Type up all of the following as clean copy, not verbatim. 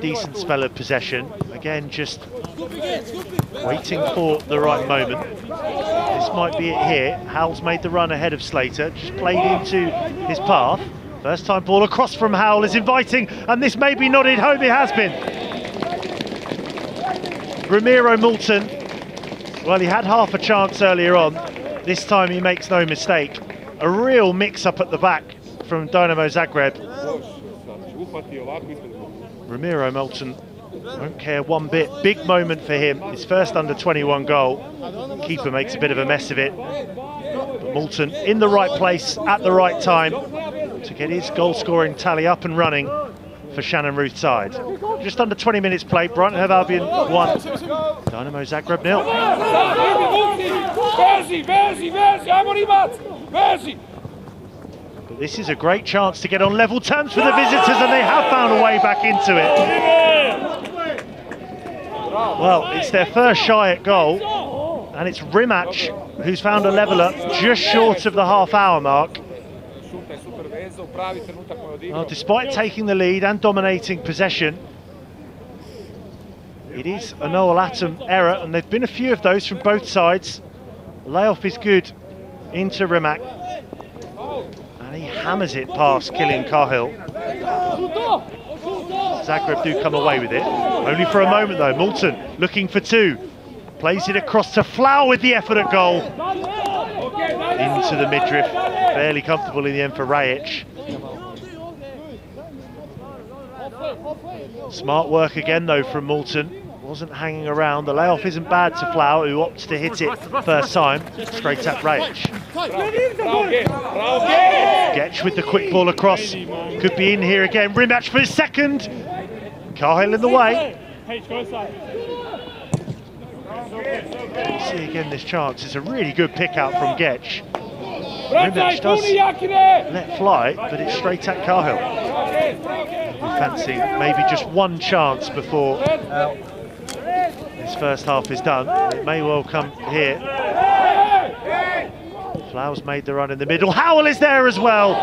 Decent spell of possession. Again, just waiting for the right moment. This might be it here. Howell's made the run ahead of Slater, just played into his path. First time ball across from Howell is inviting, and this may be nodded home. It has been. Ramiro Moulton, well, he had half a chance earlier on. This time he makes no mistake. A real mix-up at the back from Dinamo Zagreb. Ramiro Moulton won't care one bit. Big moment for him. His first under-21 goal. Keeper makes a bit of a mess of it. But Moulton in the right place at the right time to get his goal-scoring tally up and running for Shannon Ruth's side. Just under 20 minutes played. Brighton Hove Albion 1, Dinamo Zagreb 0. But this is a great chance to get on level terms for the visitors, and they have found a way back into it. Well, it's their first shy at goal, and it's Rimac who's found a leveler just short of the half-hour mark. Well, despite taking the lead and dominating possession, it is a Noel Atom error, and there've been a few of those from both sides. Layoff is good into Rimac, and he hammers it past Killian Cahill. Zagreb do come away with it, only for a moment though. Moulton looking for two, plays it across to Flower with the effort at goal. Into the midriff, fairly comfortable in the end for Rajić. Smart work again though from Moulton. Wasn't hanging around. The layoff isn't bad to Flower, who opts to hit it first time, straight at Rajić. Getch with the quick ball across. Could be in here again. Rimac for his second. Cahill in the way. See again this chance. It's a really good pick out from Getch. Rimac does let fly, but it's straight at Cahill. Fancy maybe just one chance before this first half is done. It may well come here. Flower's made the run in the middle. Howell is there as well.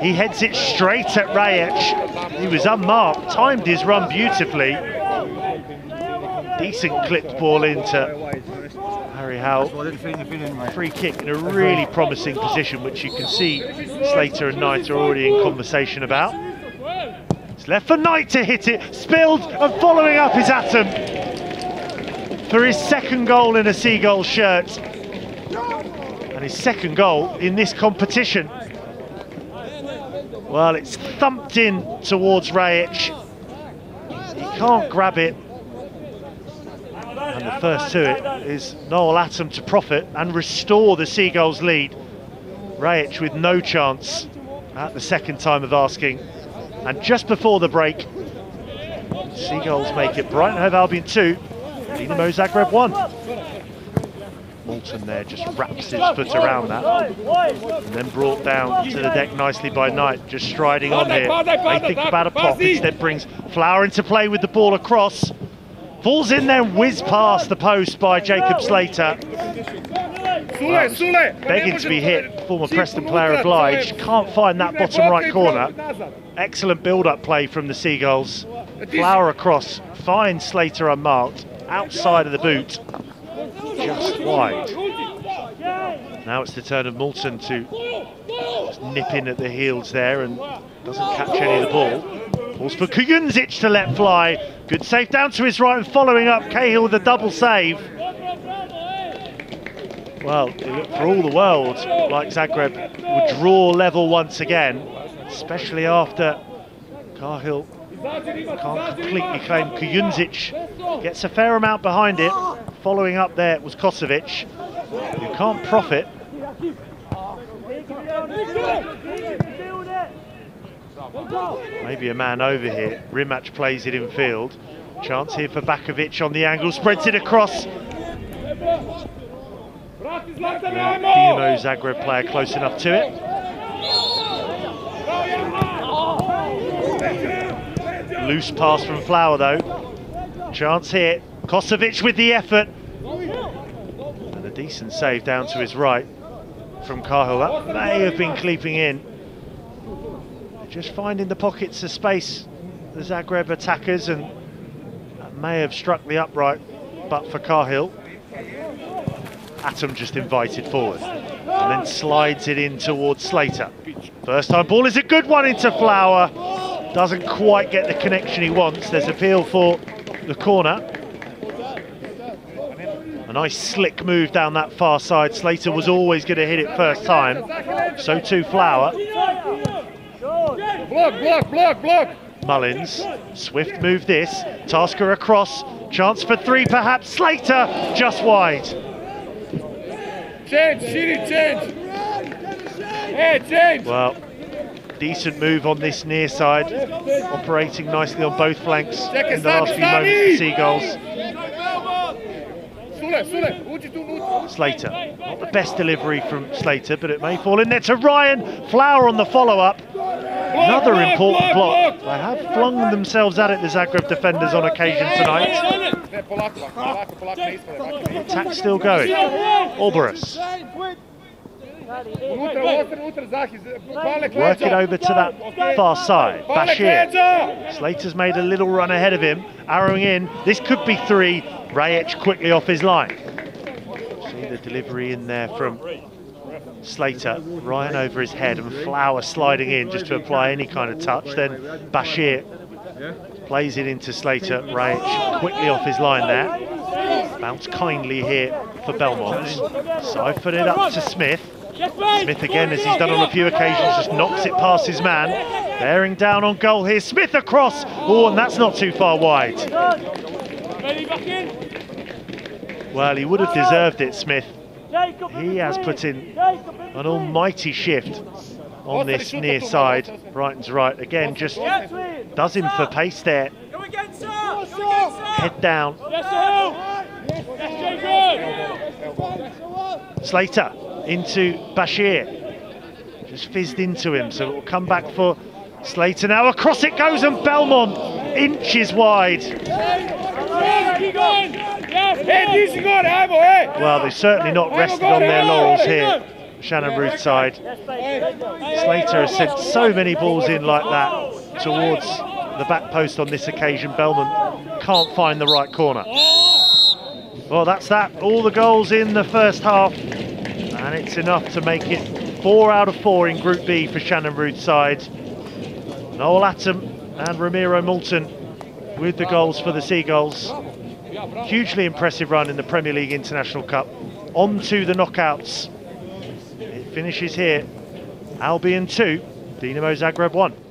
He heads it straight at Rajić. He was unmarked, timed his run beautifully. Decent clipped ball into Harry Howell. Free kick in a really promising position, which you can see Slater and Knight are already in conversation about. It's left for Knight to hit it, spilled, and following up is Atom for his second goal in a Seagull shirt, and his second goal in this competition. Well, it's thumped in towards Rajić. He can't grab it, and the first to it is Noel Atom to profit and restore the Seagulls' lead. Rajić with no chance at the second time of asking, and just before the break, Seagulls make it Brighton Hove Albion 2, Dinamo Zagreb 1. Moulton there just wraps his foot around that, and then brought down to the deck nicely by Knight, just striding on here. They think about a pop, instead brings Flower into play with the ball across. Falls in there, whiz past the post by Jacob Slater. Well, begging to be hit, former Preston player obliged, can't find that bottom right corner. Excellent build-up play from the Seagulls. Flower across, finds Slater unmarked. Outside of the boot, just wide. Now it's the turn of Moulton to just nip in at the heels there, and doesn't catch any of the ball. Pulls for Kujundžić to let fly. Good save down to his right, and following up Cahill with a double save. Well, it looked for all the world like Zagreb would draw level once again, especially after Cahill can't completely claim. Kujundžić gets a fair amount behind it. Following up there was Kosović, who can't profit. Maybe a man over here. Rimac plays it in field. Chance here for Baković on the angle, spreads it across. Dinamo Zagreb player close enough to it. Loose pass from Flower though. Chance here. Kosović with the effort. And a decent save down to his right from Cahill. That may have been creeping in. just finding the pockets of space, the Zagreb attackers, and that may have struck the upright, but for Cahill. Atom just invited forward and then slides it in towards Slater. First time ball is a good one into Flower. Doesn't quite get the connection he wants. There's appeal for the corner. A nice slick move down that far side. Slater was always going to hit it first time. So too Flower. Block. Mullins, swift move this. Tasker across, chance for three perhaps. Slater just wide. Change. Hey, change. Well, decent move on this near side. Operating nicely on both flanks in the last few moments. Seagulls. Slater, not the best delivery from Slater, but it may fall in there to Ryan. Flower on the follow-up. Another important block. They have flung themselves at it, the Zagreb defenders, on occasion tonight. The attack still going. Orboris. Work it over to that far side. Bashir. Slater's made a little run ahead of him. Arrowing in. This could be three. Rajić quickly off his line. See the delivery in there from Slater. Ryan over his head and Flower sliding in just to apply any kind of touch. Then Bashir plays it into Slater. Rajić quickly off his line there. Bounce kindly here for Belmont. Siphon it up to Smith. Smith again, as he's done on a few occasions, just knocks it past his man. Bearing down on goal here. Smith across. Oh, and that's not too far wide. Well, he would have deserved it, Smith. He has put in an almighty shift on this near side. Brighton's right again, just does him for pace there. Head down. Slater into Bashir. Just fizzed into him, so it will come back for Slater now. Across it goes, and Belmont inches wide. Well, they've certainly not rested on their laurels here. Shannon Ruth side. Slater has sent so many balls in like that towards the back post on this occasion. Belmont can't find the right corner. Well, that's that. All the goals in the first half, and it's enough to make it 4 out of 4 in Group B for Shannon Ruth's side. Noel Atom and Ramiro Moulton with the goals for the Seagulls. Hugely impressive run in the Premier League International Cup. On to the knockouts. It finishes here. Albion 2, Dinamo Zagreb 1.